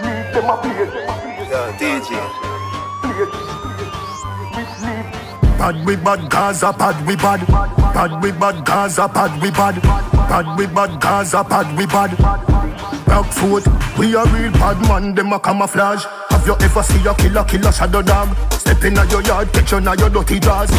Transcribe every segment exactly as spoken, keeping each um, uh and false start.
sleep in my bed. We sleep. Bad we bad, Gaza bad we bad. Bad we bad, Gaza bad we bad. Bad we bad, Gaza bad we bad. Back foot, we a real bad man. Dem a camouflage. Have you ever see a killer killer shadow dog? Step inna your yard, catch on your dirty jaws.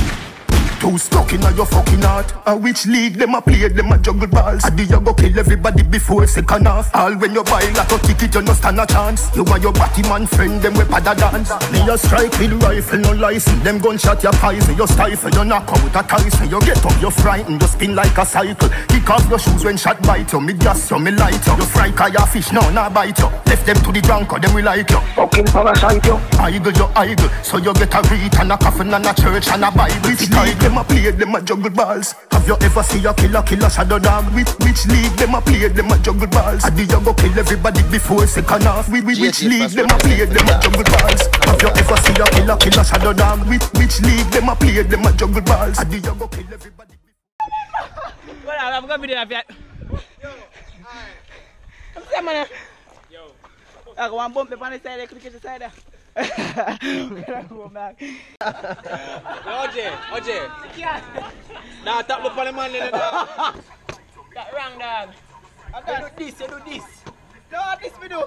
Too stuck in your fucking heart. A which league them a play, them a juggle balls. And you go kill everybody before second half. All when you buy like a ticket, you no stand a chance. You are your Batman friend, them we pada dance. Me a strike with rifle, no license. Them gunshot your pies, you stifle, you knock out a Tyson. You get up, you frighten, you spin like a cycle. Kick off your shoes when shot bite you. Me gas you, me light you. You fry kaya fish, no, nah bite you. Left them to the drunk, or them we like you. Fucking parasite you. Idle, you idle. So you get a read and a coffin and a church and a Bible. Which league them a play, them a juggle balls? Have you ever seen a killer killer shadow dog? Which, which league them a play, them a juggle balls? And you go kill everybody before second half. Which, which league them a play, them a juggle balls? Have you ever seen a killer killer shadow dog? Which, which league them a play, them a juggle balls? And you go kill everybody. Well, I'm gonna be there. Yo, I'm saying, man. Yo, I go one bump up on the side, I click the side. Oje, Oje. Nah, tap look on the man. That wrong, dog. I can't do this, you do this. No, this we do.